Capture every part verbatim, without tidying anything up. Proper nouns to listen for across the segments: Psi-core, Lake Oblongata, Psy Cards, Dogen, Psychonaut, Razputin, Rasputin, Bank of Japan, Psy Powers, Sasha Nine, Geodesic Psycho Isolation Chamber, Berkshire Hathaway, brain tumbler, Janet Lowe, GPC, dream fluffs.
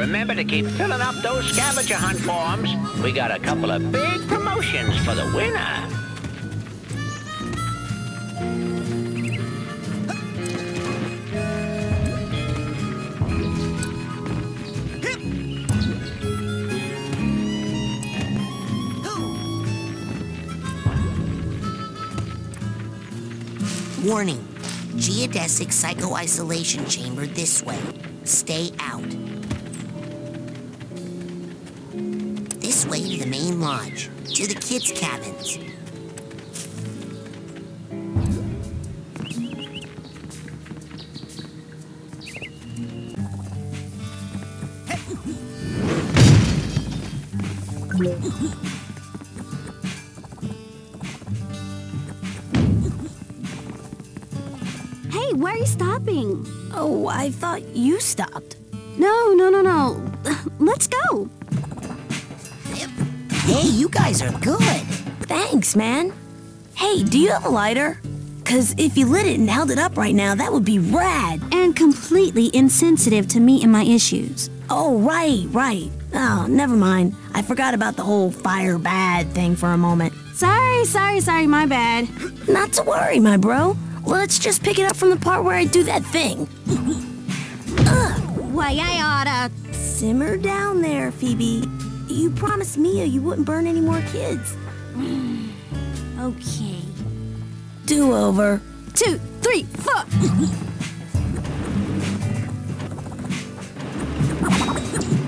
Remember to keep filling up those scavenger hunt forms. We got a couple of big promotions for the winner. Warning, Geodesic Psycho Isolation Chamber this way. Stay out. This way to the main lodge, to the kids' cabins. Why are you stopping? Oh, I thought you stopped. No, no, no, no. Let's go. Hey, you guys are good. Thanks, man. Hey, do you have a lighter? Because if you lit it and held it up right now, that would be rad. And completely insensitive to me and my issues. Oh, right, right. Oh, never mind. I forgot about the whole fire bad thing for a moment. Sorry, sorry, sorry, my bad. Not to worry, my bro. Let's just pick it up from the part where I do that thing. Ugh. Why, I oughta... Simmer down there, Phoebe. You promised Mia you wouldn't burn any more kids. Okay. Do over. Two, three, four.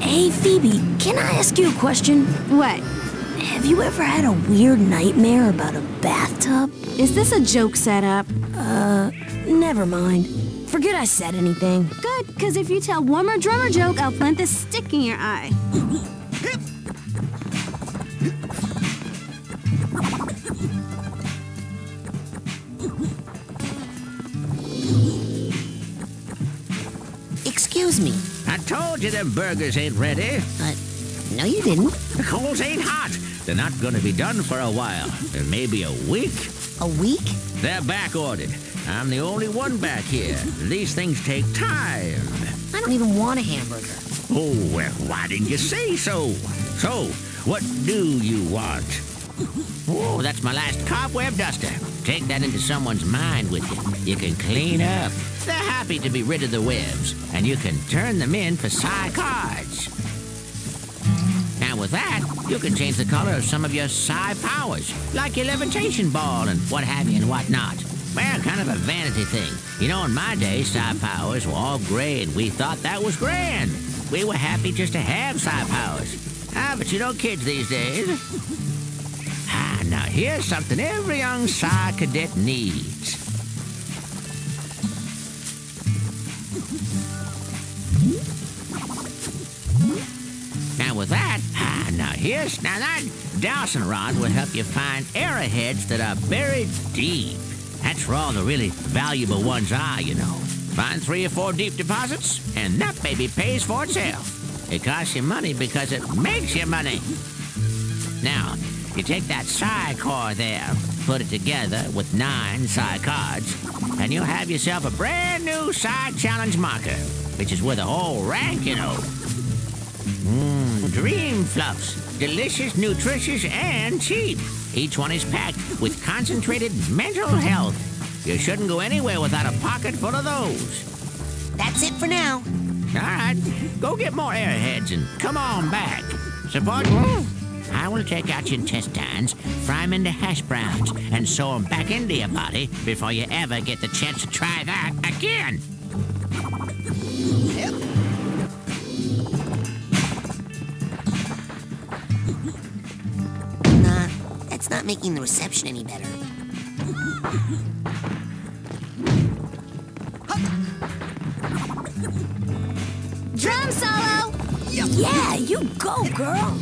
Hey, Phoebe, can I ask you a question? What? Have you ever had a weird nightmare about a bathtub? Is this a joke setup? Uh, never mind. Forget I said anything. Good, because if you tell one more drummer joke, I'll plant this stick in your eye. Excuse me. I told you them burgers ain't ready. Uh, no you didn't. The coals ain't hot. They're not gonna be done for a while. There may be a week. A week? They're back-ordered. I'm the only one back here. These things take time. I don't even want a hamburger. Oh, well, why didn't you say so? So, what do you want? Oh, that's my last cobweb duster. Take that into someone's mind with you. You can clean up. They're happy to be rid of the webs, and you can turn them in for Psy Cards. And with that, you can change the color of some of your Psy Powers, like your levitation ball and what have you and what not. Well, kind of a vanity thing. You know, in my day, Psy Powers were all gray, and we thought that was grand. We were happy just to have Psy Powers. Ah, but you know kids these days. Ah, now here's something every young Psy cadet needs. And with that, ah, now here's, now that dowsing rod will help you find arrowheads that are buried deep. That's where all the really valuable ones are, you know. Find three or four deep deposits, and that baby pays for itself. It costs you money because it makes you money. Now, you take that Psi-core there, put it together with nine Psy Cards, and you'll have yourself a brand new Psy Challenge marker, which is worth a whole rank, you know. Mmm, dream fluffs. Delicious, nutritious, and cheap. Each one is packed with concentrated mental health. You shouldn't go anywhere without a pocket full of those. That's it for now. All right. Go get more airheads and come on back. Support me. I will take out your intestines, fry them into hash browns, and sew them back into your body before you ever get the chance to try that again. It's not making the reception any better. Drum solo! Yep. Yeah, you go, girl!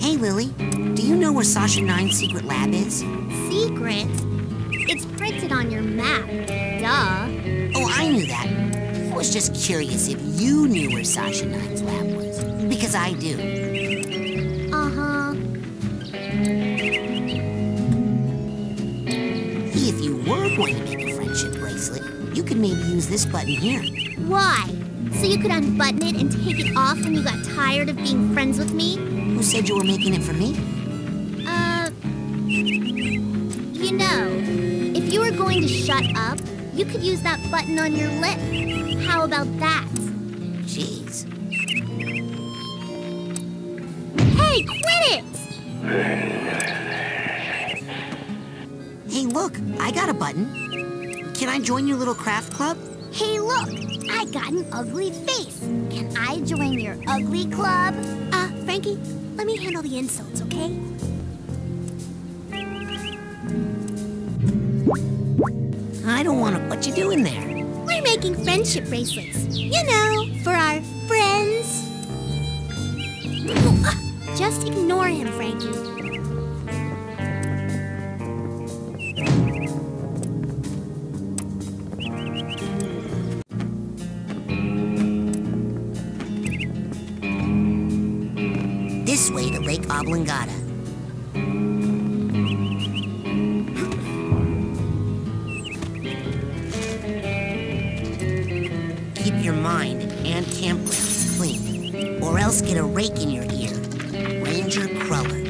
Hey, Lily, do you know where Sasha nine's secret lab is? Secret? It's printed on your map, duh. Oh, I knew that. I was just curious if you knew where Sasha nine's lab was, because I do. Going to make a friendship bracelet, you could maybe use this button here. Why? So you could unbutton it and take it off when you got tired of being friends with me? Who said you were making it for me? Uh... You know, if you were going to shut up, you could use that button on your lip. How about that? Jeez. Hey, quit it! Hey, look, I got a button. Can I join your little craft club? Hey, look, I got an ugly face. Can I join your ugly club? Uh, Frankie, let me handle the insults, okay? I don't want to. What you doing there? We're making friendship bracelets. You know, for our friends. Just ignore him, Frankie. This way to Lake Oblongata. Keep your mind and campgrounds clean, or else get a rake in your ear. Ranger Crawler.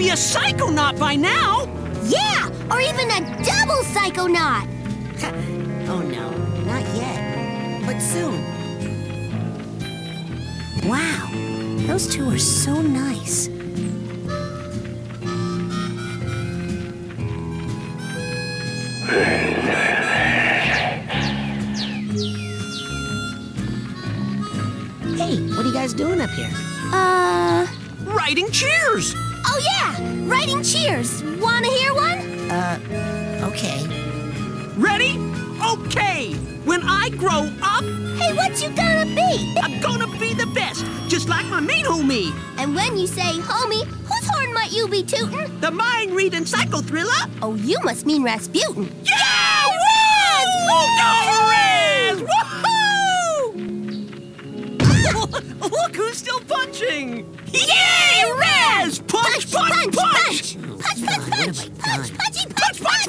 A psychonaut by now! Yeah, or even a double psychonaut! Oh no, not yet, but soon. Wow, those two are so nice. Hey, what are you guys doing up here? Uh... Writing cheers! Oh, yeah! Writing cheers! Wanna hear one? Uh, okay. Ready? Okay! When I grow up... Hey, what you gonna be? I'm gonna be the best, just like my mean homie. And when you say homie, whose horn might you be tootin'? The mind-reading psycho-thriller. Oh, you must mean Rasputin. Yeah! yeah Raz! Raz! Oh, no, Raz! Woohoo! Look who's still punching! Yay, Raz! Punch, punch, punch! Punch, punch, punch! Punch, punchy, punch, punch! Punch,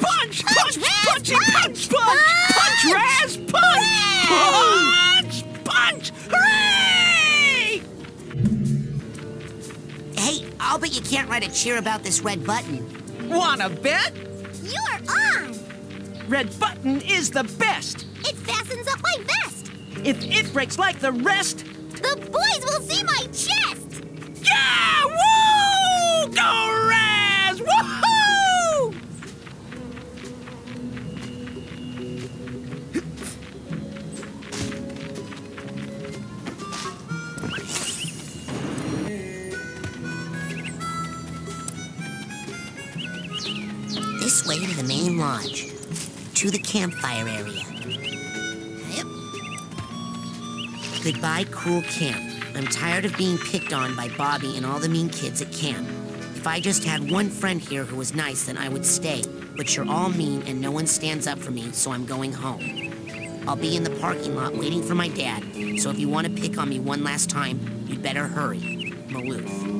punch, punchy, punch, punch! Punch, Raz, punch! Punch, punch! Hooray! Hey, I'll bet you can't write a cheer about this red button. Wanna bet? You're on! Red button is the best! It fastens up my vest! If it breaks like the rest... The boys will see my chest! Yeah! Woo! Go Raz! Woohoo! way to the main lodge, to the campfire area. Yep. Goodbye, cruel camp. I'm tired of being picked on by Bobby and all the mean kids at camp. If I just had one friend here who was nice, then I would stay. But you're all mean and no one stands up for me, so I'm going home. I'll be in the parking lot waiting for my dad, so if you want to pick on me one last time, you'd better hurry. Maloof.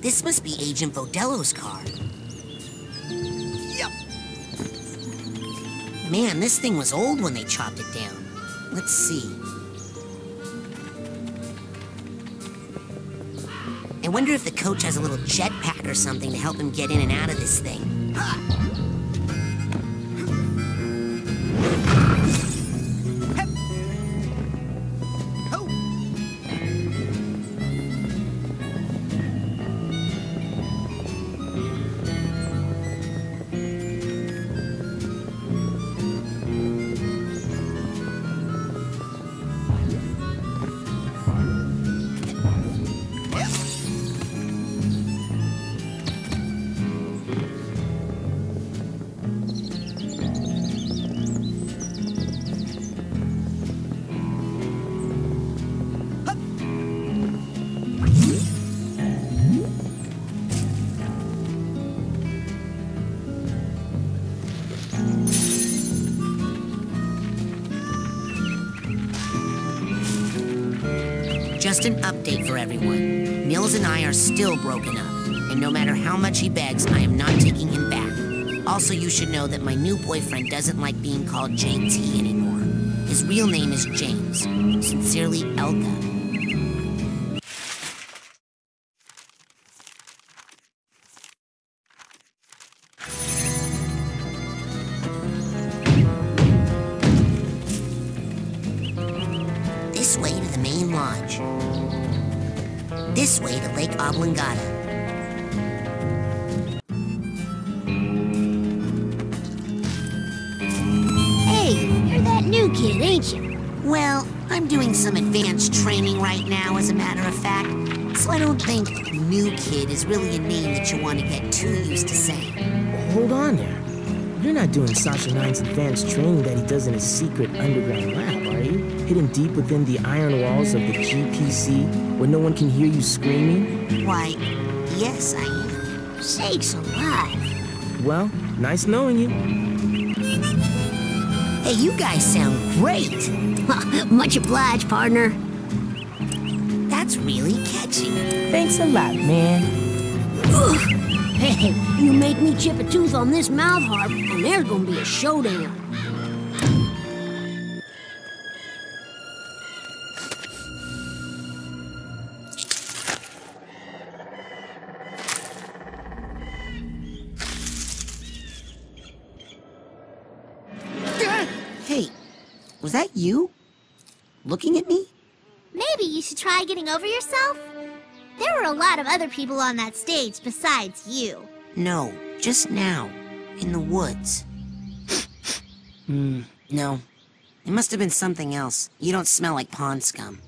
This must be Agent Vodello's car. Yep. Man, this thing was old when they chopped it down. Let's see. I wonder if the coach has a little jetpack or something to help him get in and out of this thing. Ha! Just an update for everyone. Mills and I are still broken up, and no matter how much he begs, I am not taking him back. Also, you should know that my new boyfriend doesn't like being called J T anymore. His real name is James. Sincerely, Elka. This way to Lake Oblongata. Hey, you're that new kid, ain't you? Well, I'm doing some advanced training right now, as a matter of fact, so I don't think new kid is really a name that you want to get too used to saying. Well, hold on there. You're not doing Sasha Nine's advanced training that he does in his secret underground lab, are you? Hidden deep within the iron walls of the G P C, where no one can hear you screaming? Why, yes, I am. Sakes alive. Well, nice knowing you. Hey, you guys sound great. Much obliged, partner. That's really catchy. Thanks a lot, man. Hey, you make me chip a tooth on this mouth harp, and there's gonna be a showdown. Hey, was that you? Looking at me? Maybe you should try getting over yourself? There were a lot of other people on that stage besides you. No, just now, in the woods. Hmm, no. It must have been something else. You don't smell like pond scum.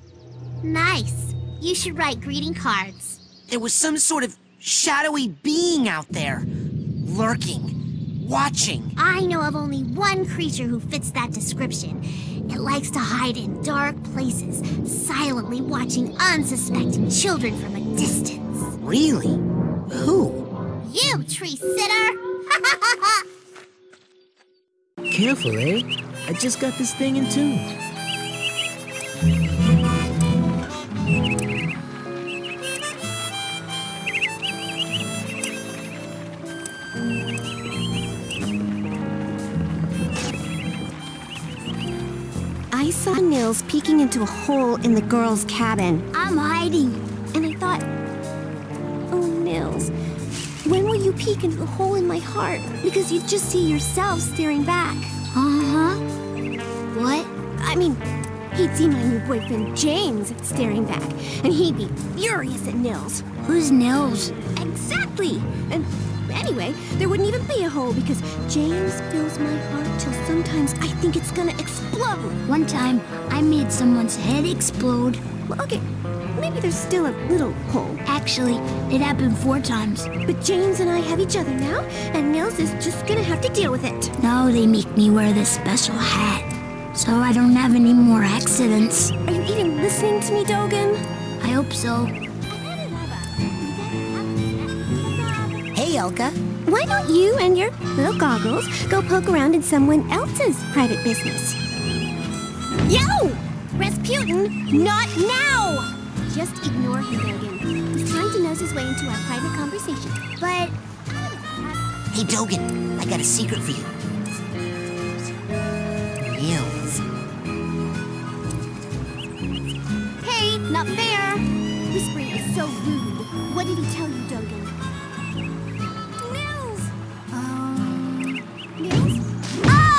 Nice. You should write greeting cards. There was some sort of shadowy being out there, lurking, watching. I know of only one creature who fits that description. It likes to hide in dark places, silently watching unsuspecting children from a distance. Really? Who? You, tree sitter! Careful, eh? I just got this thing in tune. I saw Nils peeking into a hole in the girls' cabin. I'm hiding. And I thought, oh, Nils, when will you peek into the hole in my heart? Because you'd just see yourself staring back. Uh-huh. What? I mean, He'd see my new boyfriend, James, staring back, and he'd be furious at Nils. Who's Nils? Exactly! And anyway, there wouldn't even be a hole because James fills my heart till sometimes I think it's gonna explode. One time, I made someone's head explode. Well, okay, maybe there's still a little hole. Actually, it happened four times. But James and I have each other now, and Nils is just gonna have to deal with it. No, they make me wear this special hat. So I don't have any more accidents. Are you even listening to me, Dogen? I hope so. Hey, Elka. Why don't you and your little goggles go poke around in someone else's private business? Yo! Razputin, not now! Just ignore him, Dogen. He's trying to nose his way into our private conversation. But... Hey, Dogen, I got a secret for you. Hey, not fair! Whispering is so rude. What did he tell you, Dogen? Nils! Um... Nils? Oh!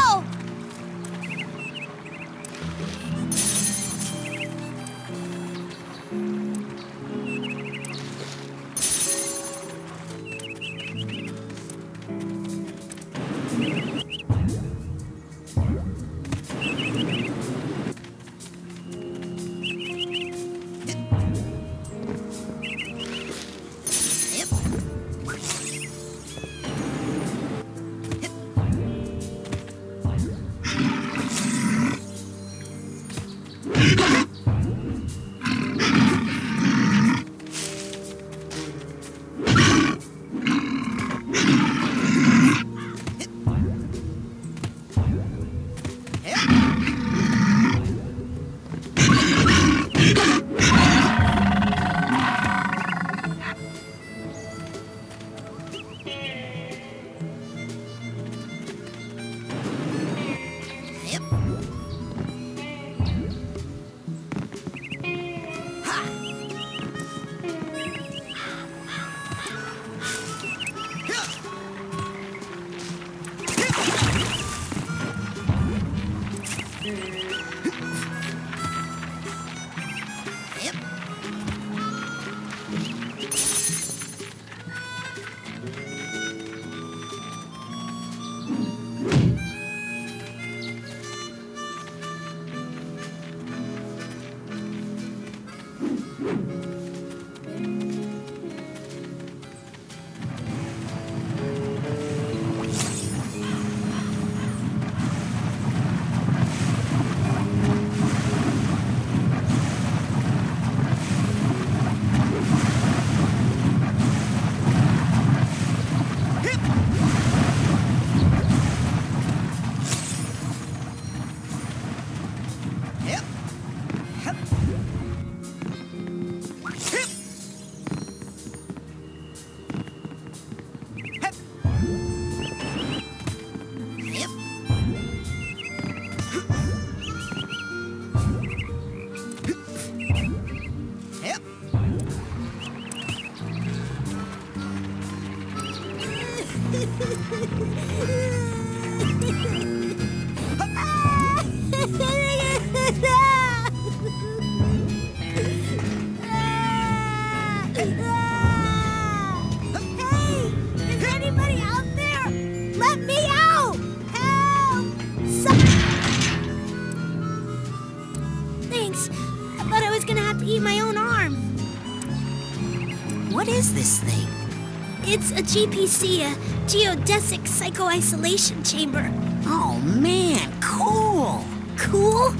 A G P C, a Geodesic Psycho Isolation Chamber. Oh man, cool! Cool?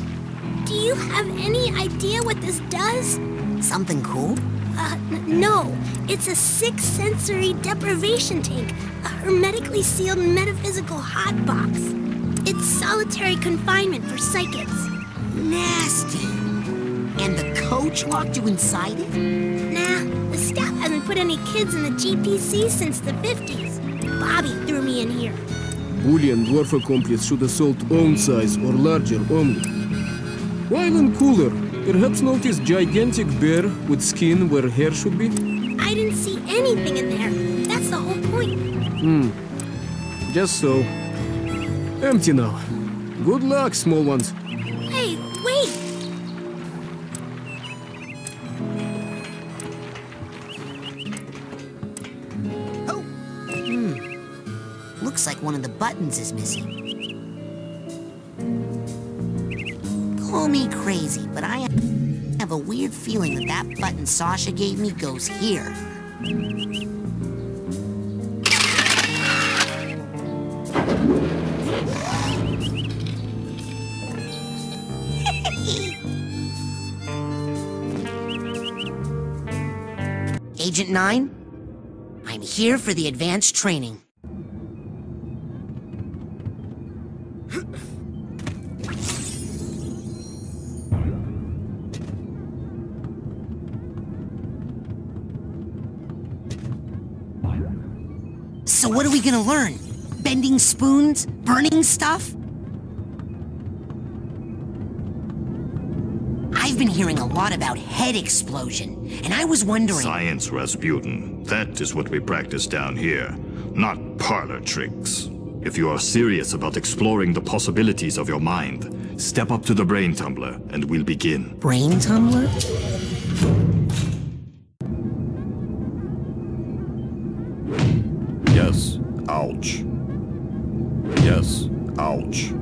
Do you have any idea what this does? Something cool? Uh, no. It's a sixth sensory deprivation tank, a hermetically sealed metaphysical hotbox. It's solitary confinement for psychics. Nasty. And the coach locked you inside it? Nah. The staff hasn't put any kids in the G P C since the fifties. Bobby threw me in here. Boolean dwarf complex should assault own size or larger only. Wine and cooler. Perhaps notice gigantic bear with skin where hair should be? I didn't see anything in there. That's the whole point. Hmm. Just so. Empty now. Good luck, small ones. Hey, wait! looks like one of the buttons is missing. Call me crazy, but I have a weird feeling that that button Sasha gave me goes here. Agent nine, I'm here for the advanced training. So what are we gonna learn? Bending spoons? Burning stuff? I've been hearing a lot about head explosion, and I was wondering... Science, Rasputin. That is what we practice down here, not parlor tricks. If you are serious about exploring the possibilities of your mind, step up to the brain tumbler, and we'll begin. Brain tumbler? Yes. Ouch. Yes. Ouch.